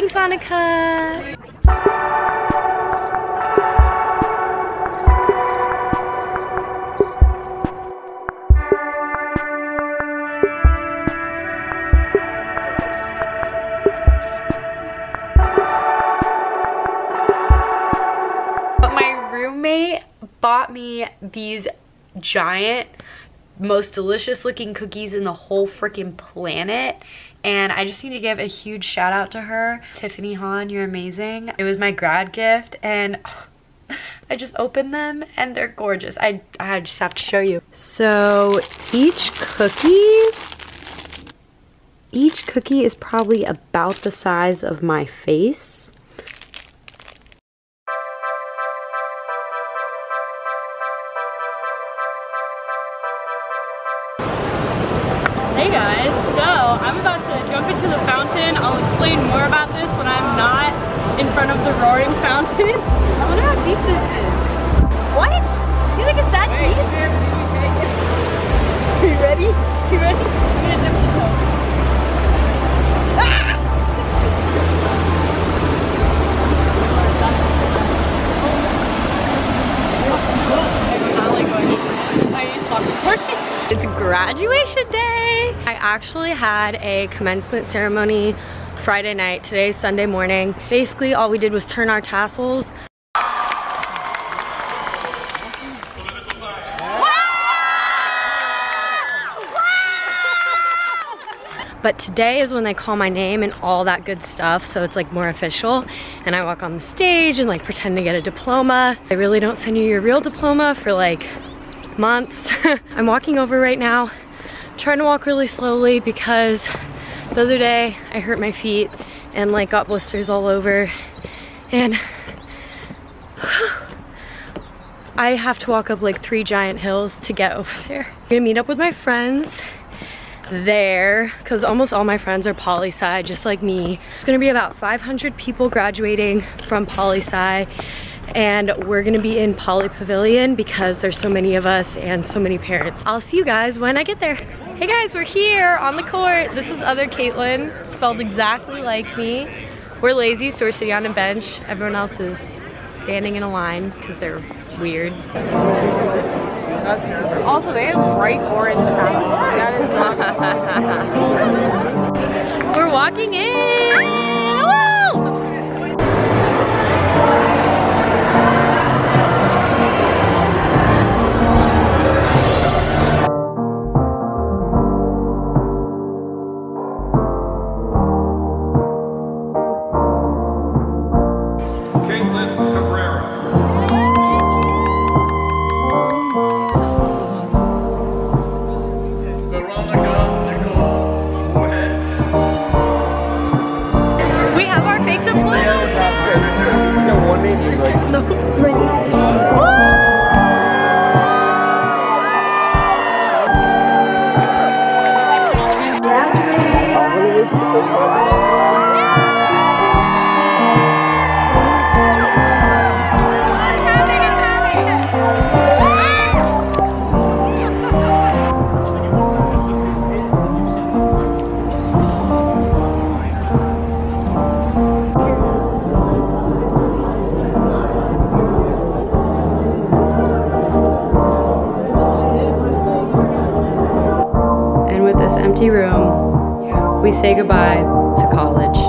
Thanks, Monica. My roommate bought me these giant, most delicious looking cookies in the whole freaking planet, and I just need to give a huge shout out to her. Tiffany Hahn, you're amazing. It was my grad gift, and I just opened them and they're gorgeous. I just have to show you. So each cookie is probably about the size of my face. Hey guys, so I'm about to jump into the fountain. I'll explain more about this when I'm not in front of the roaring fountain. I wonder how deep this is. What? You think it's that deep? Are you ready? You ready? I'm gonna dip the toe. It's graduation day! I actually had a commencement ceremony Friday night. Today's Sunday morning. Basically, all we did was turn our tassels. But today is when they call my name and all that good stuff, so it's like more official. And I walk on the stage and like pretend to get a diploma. They really don't send you your real diploma for like months. I'm walking over right now, trying to walk really slowly because the other day I hurt my feet and like got blisters all over, and I have to walk up like 3 giant hills to get over there. I'm gonna meet up with my friends there because almost all my friends are poli sci, just like me. It's gonna be about 500 people graduating from poli sci, and we're gonna be in Poly Pavilion because there's so many of us and so many parents. I'll see you guys when I get there. Hey guys, we're here on the court. This is other Caitlin, spelled exactly like me. We're lazy, so we're sitting on a bench. Everyone else is standing in a line because they're weird. Also, they have bright orange towels. That is not. We're walking in. Empty room, we say goodbye to college.